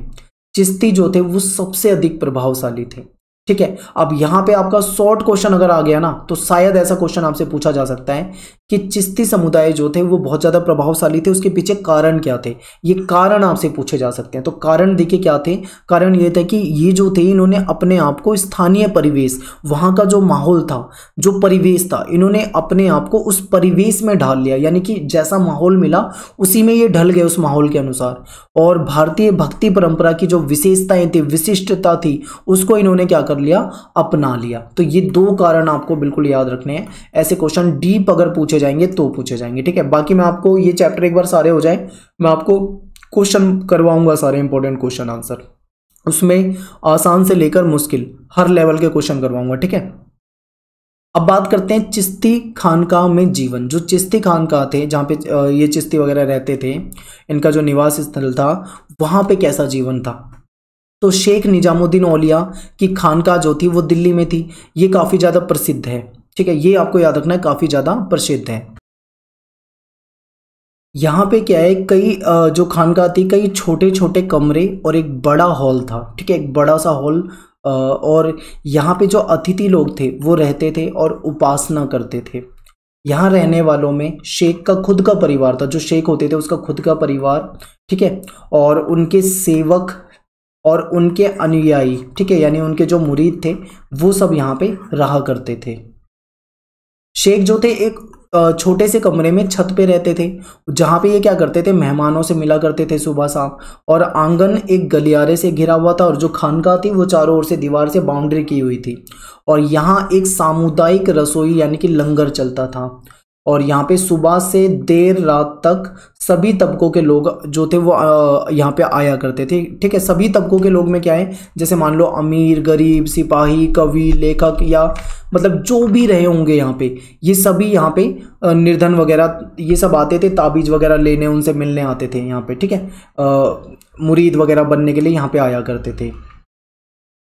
चिश्ती जो थे वो सबसे अधिक प्रभावशाली थे। ठीक है, अब यहाँ पे आपका शॉर्ट क्वेश्चन अगर आ गया ना, तो शायद ऐसा क्वेश्चन आपसे पूछा जा सकता है कि चिश्ती समुदाय जो थे वो बहुत ज़्यादा प्रभावशाली थे, उसके पीछे कारण क्या थे। ये कारण आपसे पूछे जा सकते हैं। तो कारण देखिए क्या थे। कारण ये था कि ये जो थे इन्होंने अपने आप को स्थानीय परिवेश, वहाँ का जो माहौल था, जो परिवेश था, इन्होंने अपने आप को उस परिवेश में ढाल लिया। यानी कि जैसा माहौल मिला उसी में ये ढल गए, उस माहौल के अनुसार। और भारतीय भक्ति परंपरा की जो विशेषताएँ थी, विशिष्टता थी, उसको इन्होंने क्या लिया, अपना लिया। तो ये दो कारण आपको बिल्कुल याद रखने हैं। ऐसे क्वेश्चन डीप अगर पूछे जाएंगे तो पूछे जाएंगे। ठीक है, बाकी मैं आपको ये चैप्टर एक बार सारे हो जाए, मैं आपको क्वेश्चन करवाऊंगा, सारे इंपॉर्टेंट क्वेश्चन आंसर, उसमें आसान से लेकर मुश्किल हर लेवल के क्वेश्चन करवाऊंगा। ठीक है, अब बात करते हैं चिश्ती खानकाह में जीवन। जो चिश्ती खानकाह थे, जहाँ पे ये चिश्ती वगैरह रहते थे, इनका जो निवास स्थल था वहां पर कैसा जीवन था। तो शेख निजामुद्दीन औलिया की खानकाह जो थी वो दिल्ली में थी, ये काफ़ी ज़्यादा प्रसिद्ध है। ठीक है, ये आपको याद रखना है, काफ़ी ज़्यादा प्रसिद्ध है। यहाँ पे क्या है, कई जो खानकाह थी, कई छोटे छोटे कमरे और एक बड़ा हॉल था। ठीक है, एक बड़ा सा हॉल, और यहाँ पे जो अतिथि लोग थे वो रहते थे और उपासना करते थे। यहाँ रहने वालों में शेख का खुद का परिवार था, जो शेख होते थे उसका खुद का परिवार। ठीक है, और उनके सेवक और उनके अनुयायी, ठीक है, यानी उनके जो मुरीद थे वो सब यहाँ पे रहा करते थे। शेख जो थे एक छोटे से कमरे में छत पे रहते थे, जहाँ पे ये क्या करते थे, मेहमानों से मिला करते थे सुबह शाम। और आंगन एक गलियारे से घिरा हुआ था, और जो खानकाह थी वो चारों ओर से दीवार से बाउंड्री की हुई थी। और यहाँ एक सामुदायिक रसोई यानी कि लंगर चलता था, और यहाँ पे सुबह से देर रात तक सभी तबकों के लोग जो थे वो यहाँ पे आया करते थे। ठीक है, सभी तबकों के लोग में क्या है, जैसे मान लो अमीर, गरीब, सिपाही, कवि, लेखक, या मतलब जो भी रहे होंगे यहाँ पे, ये सभी यहाँ पे निर्धन वगैरह ये सब आते थे, ताबीज़ वगैरह लेने, उनसे मिलने आते थे यहाँ पे। ठीक है, मुरीद वगैरह बनने के लिए यहाँ पे आया करते थे।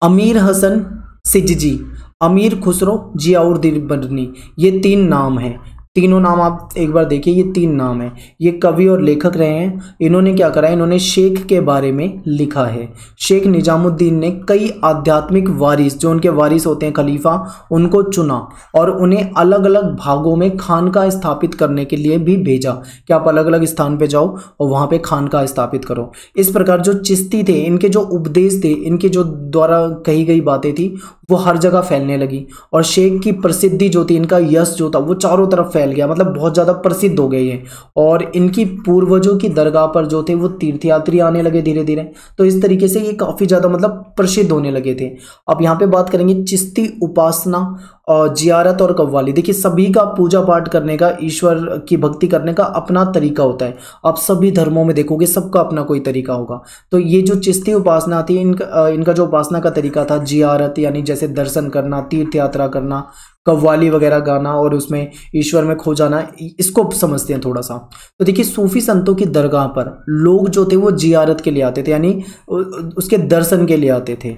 अमीर हसन सिजजी, अमीर खुसरो, जियाउद्दीन बर्नी, ये तीन नाम हैं। तीनों नाम आप एक बार देखिए, ये तीन नाम हैं। ये कवि और लेखक रहे हैं। इन्होंने क्या करा है, इन्होंने शेख के बारे में लिखा है। शेख निजामुद्दीन ने कई आध्यात्मिक वारिस, जो उनके वारिस होते हैं खलीफा, उनको चुना और उन्हें अलग अलग भागों में खानकाह स्थापित करने के लिए भी भेजा कि आप अलग अलग स्थान पर जाओ और वहाँ पर खानकाह स्थापित करो। इस प्रकार जो चिश्ती थे, इनके जो उपदेश थे, इनके जो द्वारा कही गई बातें थी, वो हर जगह फैलने लगी। और शेख की प्रसिद्धि जो थी, इनका यश जो था, वो चारों तरफ फैल गया, मतलब बहुत ज़्यादा प्रसिद्ध हो गई है। और इनकी पूर्वजों की दरगाह पर जो थे वो तीर्थयात्री आने लगे धीरे धीरे। तो इस तरीके से ये काफ़ी ज़्यादा मतलब प्रसिद्ध होने लगे थे। अब यहाँ पे बात करेंगे चिश्ती उपासना, जियारत और कव्वाली। देखिए, सभी का पूजा पाठ करने का, ईश्वर की भक्ति करने का अपना तरीका होता है। आप सभी धर्मों में देखोगे सबका अपना कोई तरीका होगा। तो ये जो चिश्ती उपासना थी, इनका जो उपासना का तरीका था, जियारत यानी जैसे दर्शन करना, तीर्थ यात्रा करना, कव्वाली वगैरह गाना और उसमें ईश्वर में खो जाना, इसको समझते हैं थोड़ा सा। तो देखिए सूफी संतों की दरगाह पर लोग जो थे वो जियारत के लिए आते थे, यानी उसके दर्शन के लिए आते थे।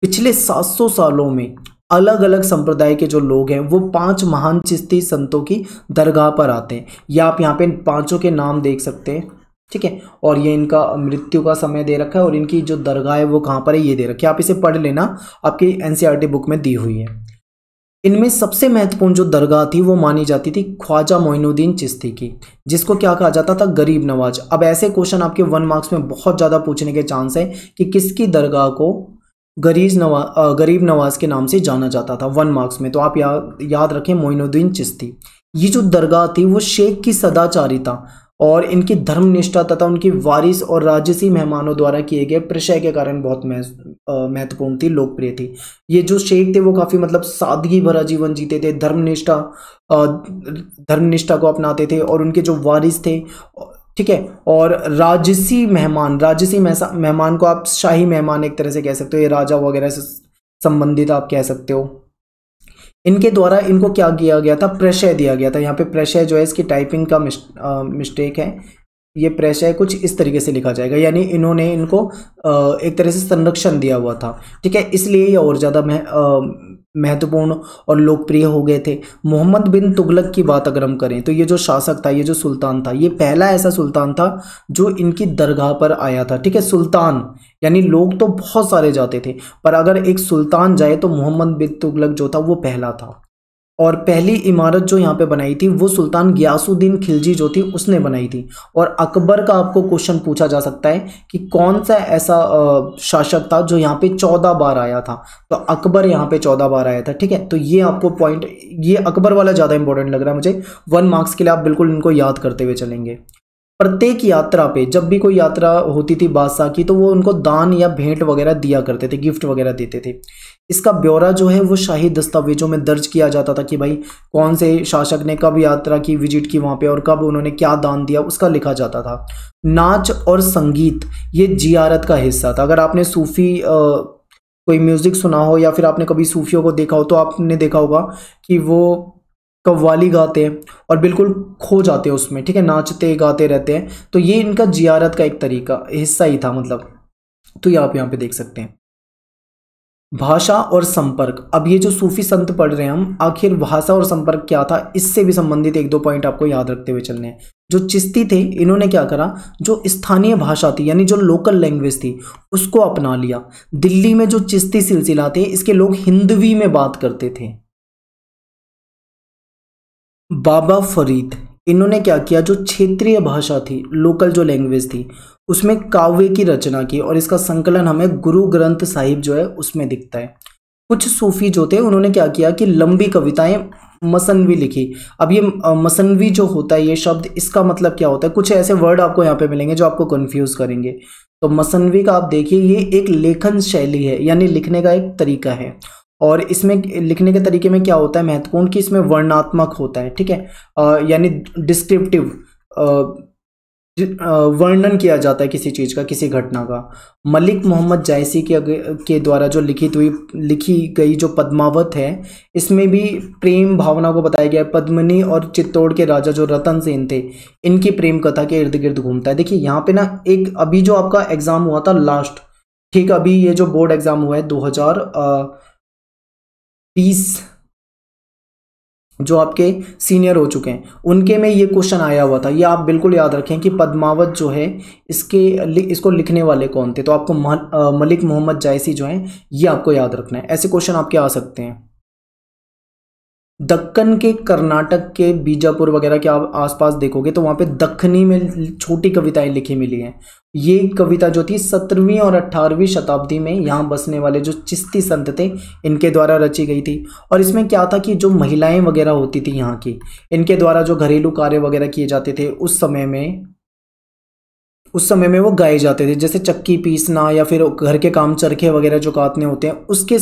पिछले 700 सालों में अलग अलग संप्रदाय के जो लोग हैं वो 5 महान चिश्ती संतों की दरगाह पर आते हैं। या आप यहाँ पे पांचों के नाम देख सकते हैं, ठीक है। और ये इनका मृत्यु का समय दे रखा है और इनकी जो दरगाह है वो कहाँ पर है ये दे रखी है। आप इसे पढ़ लेना, आपकी एनसीईआरटी बुक में दी हुई है। इनमें सबसे महत्वपूर्ण जो दरगाह थी वो मानी जाती थी ख्वाजा मोइनुद्दीन चिश्ती की, जिसको क्या कहा जाता था, गरीब नवाज। अब ऐसे क्वेश्चन आपके 1 मार्क्स में बहुत ज़्यादा पूछने के चांस है कि किसकी दरगाह को गरीब नवाज के नाम से जाना जाता था 1 मार्क्स में। तो आप याद रखें मोइनुद्दीन चिश्ती। ये जो दरगाह थी वो शेख की सदाचारिता और इनकी धर्मनिष्ठा तथा उनकी वारिस और राजसी मेहमानों द्वारा किए गए प्रशय के कारण बहुत महत्वपूर्ण थी, लोकप्रिय थी। ये जो शेख थे वो काफ़ी मतलब सादगी भरा जीवन जीते थे, धर्मनिष्ठा को अपनाते थे और उनके जो वारिस थे, ठीक है, और राजसी मेहमान को आप शाही मेहमान एक तरह से कह सकते हो, ये राजा वगैरह से संबंधित आप कह सकते हो। इनके द्वारा इनको क्या किया गया था, प्रशय दिया गया था। यहाँ पे प्रशय जो है इसकी टाइपिंग का मिस्टेक है, ये प्रशय कुछ इस तरीके से लिखा जाएगा, यानी इन्होंने इनको एक तरह से संरक्षण दिया हुआ था, ठीक है, इसलिए ये और ज़्यादा महत्वपूर्ण और लोकप्रिय हो गए थे। मोहम्मद बिन तुगलक की बात अगर हम करें तो ये जो शासक था, ये जो सुल्तान था, ये पहला ऐसा सुल्तान था जो इनकी दरगाह पर आया था, ठीक है। सुल्तान यानी लोग तो बहुत सारे जाते थे पर अगर एक सुल्तान जाए तो मोहम्मद बिन तुगलक जो था वो पहला था। और पहली इमारत जो यहाँ पे बनाई थी वो सुल्तान गयासुद्दीन खिलजी जो थी उसने बनाई थी। और अकबर का आपको क्वेश्चन पूछा जा सकता है कि कौन सा ऐसा शासक था जो यहाँ पे 14 बार आया था, तो अकबर यहाँ पे 14 बार आया था, ठीक है। तो ये आपको पॉइंट, ये अकबर वाला ज़्यादा इंपॉर्टेंट लग रहा है मुझे 1 मार्क्स के लिए, आप बिल्कुल इनको याद करते हुए चलेंगे। प्रत्येक यात्रा पे जब भी कोई यात्रा होती थी बादशाह की तो वो उनको दान या भेंट वगैरह दिया करते थे, गिफ्ट वगैरह देते थे। इसका ब्यौरा जो है वो शाही दस्तावेजों में दर्ज किया जाता था कि भाई कौन से शासक ने कब यात्रा की, विजिट की वहाँ पे, और कब उन्होंने क्या दान दिया, उसका लिखा जाता था। नाच और संगीत ये जियारत का हिस्सा था। अगर आपने सूफी कोई म्यूज़िक सुना हो या फिर आपने कभी सूफियों को देखा हो तो आपने देखा होगा कि वो कव्वाली गाते हैं और बिल्कुल खो जाते हैं उसमें, ठीक है, नाचते गाते रहते हैं। तो ये इनका जियारत का एक तरीका हिस्सा ही था मतलब। तो ये आप यहाँ पे देख सकते हैं। भाषा और संपर्क, अब ये जो सूफी संत पढ़ रहे हैं हम, आखिर भाषा और संपर्क क्या था, इससे भी संबंधित 1-2 पॉइंट आपको याद रखते हुए चलने हैं। जो चिश्ती थे इन्होंने क्या करा, जो स्थानीय भाषा थी यानी जो लोकल लैंग्वेज थी उसको अपना लिया। दिल्ली में जो चिश्ती सिलसिला थे इसके लोग हिंदवी में बात करते थे। बाबा फरीद, इन्होंने क्या किया, जो क्षेत्रीय भाषा थी, लोकल जो लैंग्वेज थी, उसमें काव्य की रचना की और इसका संकलन हमें गुरु ग्रंथ साहिब जो है उसमें दिखता है। कुछ सूफी जो थे उन्होंने क्या किया कि लंबी कविताएं मसनवी लिखी। अब ये मसनवी जो होता है ये शब्द, इसका मतलब क्या होता है, कुछ ऐसे वर्ड आपको यहाँ पे मिलेंगे जो आपको कन्फ्यूज़ करेंगे। तो मसनवी का आप देखिए ये एक लेखन शैली है, यानी लिखने का एक तरीका है। और इसमें लिखने के तरीके में क्या होता है महत्वपूर्ण, कि इसमें वर्णात्मक होता है, ठीक है, यानी डिस्क्रिप्टिव, वर्णन किया जाता है किसी चीज़ का, किसी घटना का। मलिक मोहम्मद जायसी के द्वारा जो लिखी गई जो पद्मावत है, इसमें भी प्रेम भावना को बताया गया है। पद्मिनी और चित्तौड़ के राजा जो रतन सेन थे, इनकी प्रेम कथा के इर्द गिर्द घूमता है। देखिए यहाँ पे ना एक, अभी जो आपका एग्ज़ाम हुआ था लास्ट, ठीक, अभी ये जो बोर्ड एग्ज़ाम हुआ है 2020, जो आपके सीनियर हो चुके हैं उनके में ये क्वेश्चन आया हुआ था। ये आप बिल्कुल याद रखें कि पद्मावत जो है इसको लिखने वाले कौन थे, तो आपको मलिक मोहम्मद जायसी जो हैं ये आपको याद रखना है। ऐसे क्वेश्चन आपके आ सकते हैं। दक्कन के, कर्नाटक के बीजापुर वगैरह के आप आसपास देखोगे तो वहाँ पे दक्खनी में छोटी कविताएं लिखी मिली हैं। ये कविता जो थी 17वीं और 18वीं शताब्दी में यहाँ बसने वाले जो चिश्ती संत थे इनके द्वारा रची गई थी। और इसमें क्या था कि जो महिलाएं वगैरह होती थी यहाँ की, इनके द्वारा जो घरेलू कार्य वगैरह किए जाते थे उस समय में, उस समय में वो गाए जाते थे, जैसे चक्की पीसना या फिर घर के काम चरखे वगैरह जो काटने होते हैं उसके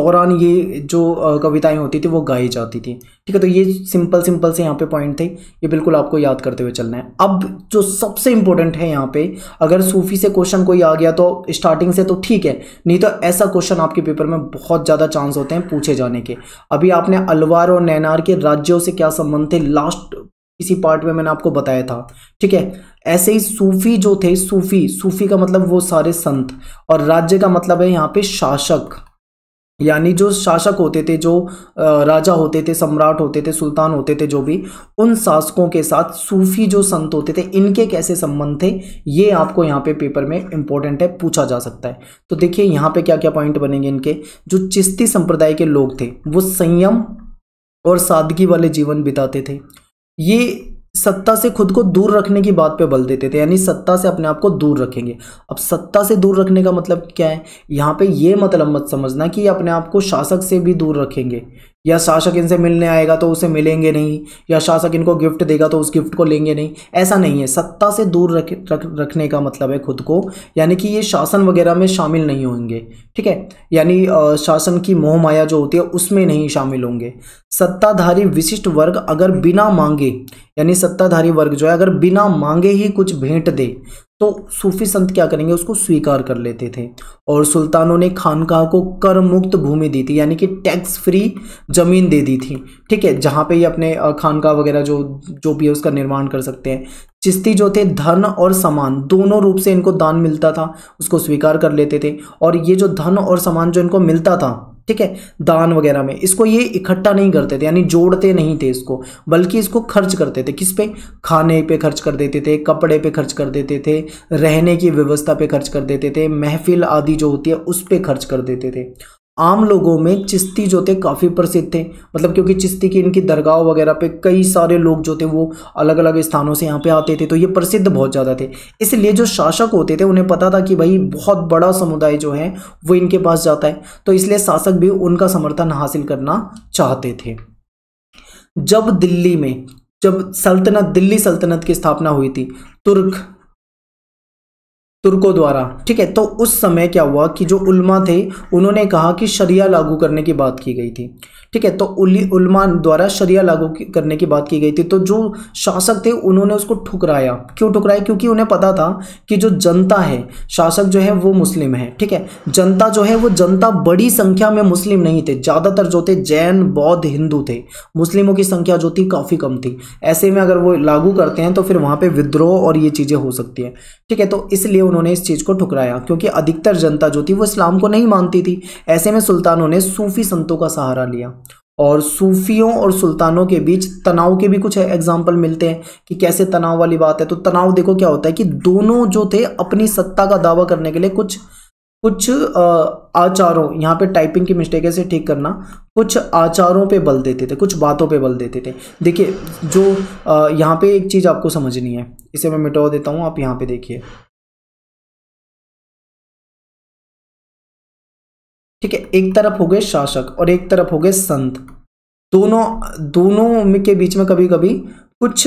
दौरान ये जो कविताएं होती थी वो गाई जाती थी। ठीक है, तो ये सिंपल सिंपल से यहाँ पे पॉइंट थे, ये बिल्कुल आपको याद करते हुए चलना है। अब जो सबसे इम्पोर्टेंट है यहाँ पे, अगर सूफी से क्वेश्चन कोई आ गया तो स्टार्टिंग से तो ठीक है, नहीं तो ऐसा क्वेश्चन आपके पेपर में बहुत ज़्यादा चांस होते हैं पूछे जाने के। अभी आपने अलवार और नैनार के राज्यों से क्या संबंध थे, लास्ट इसी पार्ट में मैंने आपको बताया था। ठीक है, ऐसे ही सूफी जो थे, सूफी का मतलब वो सारे संत, और राज्य का मतलब है यहाँ पे शासक, यानी जो शासक होते थे, जो राजा होते थे, सम्राट होते थे, सुल्तान होते थे, जो भी, उन शासकों के साथ सूफी जो संत होते थे इनके कैसे संबंध थे, ये आपको यहाँ पे पेपर में इंपॉर्टेंट है, पूछा जा सकता है। तो देखिए यहाँ पे क्या क्या पॉइंट बनेंगे इनके। जो चिश्ती संप्रदाय के लोग थे वो संयम और सादगी वाले जीवन बिताते थे, ये सत्ता से खुद को दूर रखने की बात पे बल देते थे, यानी सत्ता से अपने आप को दूर रखेंगे। अब सत्ता से दूर रखने का मतलब क्या है, यहाँ पे ये मतलब मत समझना कि अपने आप को शासक से भी दूर रखेंगे, या शासक इनसे मिलने आएगा तो उसे मिलेंगे नहीं, या शासक इनको गिफ्ट देगा तो उस गिफ्ट को लेंगे नहीं, ऐसा नहीं है। सत्ता से दूर रखने का मतलब है खुद को, यानी कि ये शासन वगैरह में शामिल नहीं होंगे। ठीक है, यानी शासन की मोह माया जो होती है उसमें नहीं शामिल होंगे। सत्ताधारी विशिष्ट वर्ग अगर बिना मांगे, यानी सत्ताधारी वर्ग जो है अगर बिना मांगे ही कुछ भेंट दे तो सूफी संत क्या करेंगे, उसको स्वीकार कर लेते थे। और सुल्तानों ने खानकाह को कर मुक्त भूमि दी थी, यानी कि टैक्स फ्री जमीन दे दी थी। ठीक है, जहाँ पे ये अपने खानकाह वगैरह जो भी है उसका निर्माण कर सकते हैं। चिश्ती जो थे धन और सामान दोनों रूप से इनको दान मिलता था, उसको स्वीकार कर लेते थे। और ये जो धन और सामान जो इनको मिलता था, ठीक है, दान वगैरह में, इसको ये इकट्ठा नहीं करते थे, यानी जोड़ते नहीं थे इसको, बल्कि इसको खर्च करते थे। किस पे? खाने पे खर्च कर देते थे, कपड़े पे खर्च कर देते थे, रहने की व्यवस्था पे खर्च कर देते थे, महफिल आदि जो होती है उस पे खर्च कर देते थे। आम लोगों में चिश्ती जो थे काफ़ी प्रसिद्ध थे, मतलब क्योंकि चिश्ती की इनकी दरगाह वगैरह पे कई सारे लोग जो थे वो अलग अलग स्थानों से यहाँ पे आते थे, तो ये प्रसिद्ध बहुत ज़्यादा थे। इसलिए जो शासक होते थे उन्हें पता था कि भाई बहुत बड़ा समुदाय जो है वो इनके पास जाता है, तो इसलिए शासक भी उनका समर्थन हासिल करना चाहते थे। जब दिल्ली सल्तनत की स्थापना हुई थी तुर्कों द्वारा, ठीक है, तो उस समय क्या हुआ कि जो उल्मा थे उन्होंने कहा कि शरिया लागू करने की बात की गई थी। ठीक है, तो उल्मा द्वारा शरिया लागू करने की बात की गई थी, तो जो शासक थे उन्होंने उसको ठुकराया। क्यों ठुकराया? क्योंकि उन्हें पता था कि जो जनता है, शासक जो है वो मुस्लिम है, ठीक है, जनता जो है वो, जनता बड़ी संख्या में मुस्लिम नहीं थे, ज़्यादातर जो थे जैन, बौद्ध, हिंदू थे, मुस्लिमों की संख्या जो थी काफ़ी कम थी। ऐसे में अगर वो लागू करते हैं तो फिर वहाँ पर विद्रोह और ये चीज़ें हो सकती हैं। ठीक है, तो इसलिए उन्होंने इस चीज़ को ठुकराया, क्योंकि अधिकतर जनता जो थी वो इस्लाम को नहीं मानती थी। ऐसे में सुल्तानों ने सूफी संतों का सहारा लिया, और सूफियों और सुल्तानों के बीच तनाव के भी कुछ एग्जाम्पल मिलते हैं कि कैसे तनाव वाली बात है। तो तनाव देखो क्या होता है कि दोनों जो थे अपनी सत्ता का दावा करने के लिए कुछ आचारों, यहाँ पे टाइपिंग की मिस्टेक है से ठीक करना, कुछ आचारों पे बल देते थे, कुछ बातों पे बल देते थे। देखिए जो यहाँ पे एक चीज़ आपको समझनी है, इसे मैं मिटा देता हूँ, आप यहाँ पे देखिए। ठीक है, एक तरफ हो गए शासक और एक तरफ हो गए संत, दोनों के बीच में कभी कभी कुछ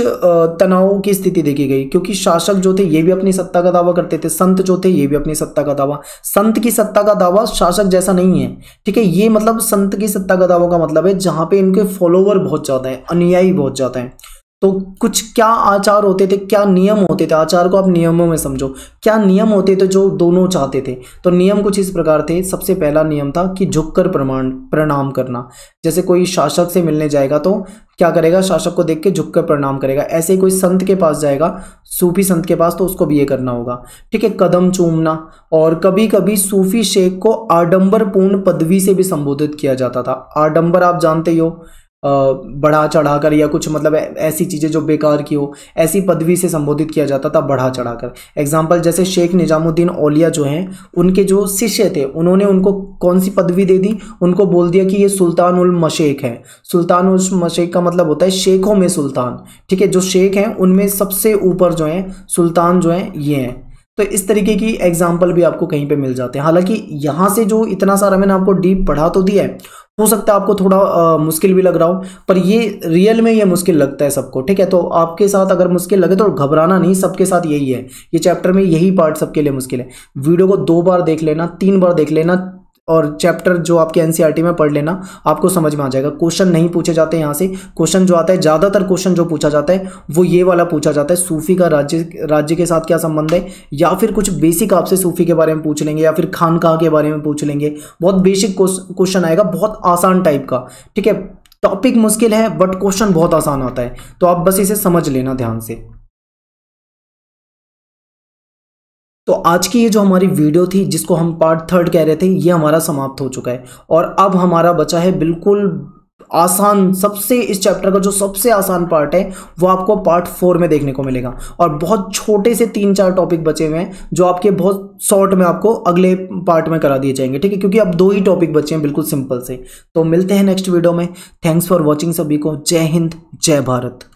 तनाव की स्थिति देखी गई, क्योंकि शासक जो थे ये भी अपनी सत्ता का दावा करते थे, संत जो थे ये भी अपनी सत्ता का दावा। संत की सत्ता का दावा शासक जैसा नहीं है, ठीक है, ये मतलब संत की सत्ता का दावा का मतलब है जहाँ पे इनके फॉलोवर बहुत ज़्यादा है, अनुयायी बहुत ज़्यादा है। तो कुछ क्या आचार होते थे, क्या नियम होते थे, आचार को आप नियमों में समझो, क्या नियम होते थे जो दोनों चाहते थे। तो नियम कुछ इस प्रकार थे। सबसे पहला नियम था कि झुककर प्रणाम करना, जैसे कोई शासक से मिलने जाएगा तो क्या करेगा, शासक को देख के झुककर प्रणाम करेगा। ऐसे ही कोई संत के पास जाएगा, सूफी संत के पास, तो उसको भी ये करना होगा। ठीक है, कदम चूमना, और कभी कभी सूफी शेख को आडम्बरपूर्ण पदवी से भी संबोधित किया जाता था। आडम्बर आप जानते ही हो, बढ़ा चढ़ाकर, या कुछ मतलब ऐसी चीज़ें जो बेकार की हो, ऐसी पदवी से संबोधित किया जाता था, बढ़ा चढ़ाकर। एग्जाम्पल जैसे शेख निजामुद्दीन औलिया जो हैं, उनके जो शिष्य थे उन्होंने उनको कौन सी पदवी दे दी, उनको बोल दिया कि ये सुल्तान उल मशेक है। सुल्तान उल मशेक का मतलब होता है शेखों में सुल्तान। ठीक है, जो शेख हैं उनमें सबसे ऊपर जो हैं सुल्तान जो हैं ये हैं। तो इस तरीके की एग्जाम्पल भी आपको कहीं पे मिल जाते हैं। हालांकि यहाँ से जो इतना सारा मैंने आपको डीप पढ़ा तो दिया है, हो सकता है आपको थोड़ा मुश्किल भी लग रहा हो, पर ये रियल में ये मुश्किल लगता है सबको, ठीक है। तो आपके साथ अगर मुश्किल लगे तो घबराना नहीं, सबके साथ यही है, ये चैप्टर में यही पार्ट सबके लिए मुश्किल है। वीडियो को 2 बार देख लेना, 3 बार देख लेना और चैप्टर जो आपके एनसीईआरटी में पढ़ लेना, आपको समझ में आ जाएगा। क्वेश्चन नहीं पूछे जाते यहाँ से, क्वेश्चन जो आता है ज़्यादातर क्वेश्चन जो पूछा जाता है वो ये वाला पूछा जाता है, सूफी का राज्य के साथ क्या संबंध है, या फिर कुछ बेसिक आपसे सूफी के बारे में पूछ लेंगे, या फिर खानकाह के बारे में पूछ लेंगे। बहुत बेसिक क्वेश्चन आएगा, बहुत आसान टाइप का, ठीक है। टॉपिक मुश्किल है बट क्वेश्चन बहुत आसान आता है, तो आप बस इसे समझ लेना ध्यान से। तो आज की ये जो हमारी वीडियो थी जिसको हम पार्ट 3 कह रहे थे, ये हमारा समाप्त हो चुका है और अब हमारा बचा है बिल्कुल आसान, सबसे इस चैप्टर का जो सबसे आसान पार्ट है वो आपको पार्ट 4 में देखने को मिलेगा। और बहुत छोटे से 3-4 टॉपिक बचे हुए हैं जो आपके बहुत शॉर्ट में आपको अगले पार्ट में करा दिए जाएंगे, ठीक है, क्योंकि अब 2 ही टॉपिक बचे हैं बिल्कुल सिंपल से। तो मिलते हैं नेक्स्ट वीडियो में। थैंक्स फॉर वॉचिंग सभी को। जय हिंद, जय भारत।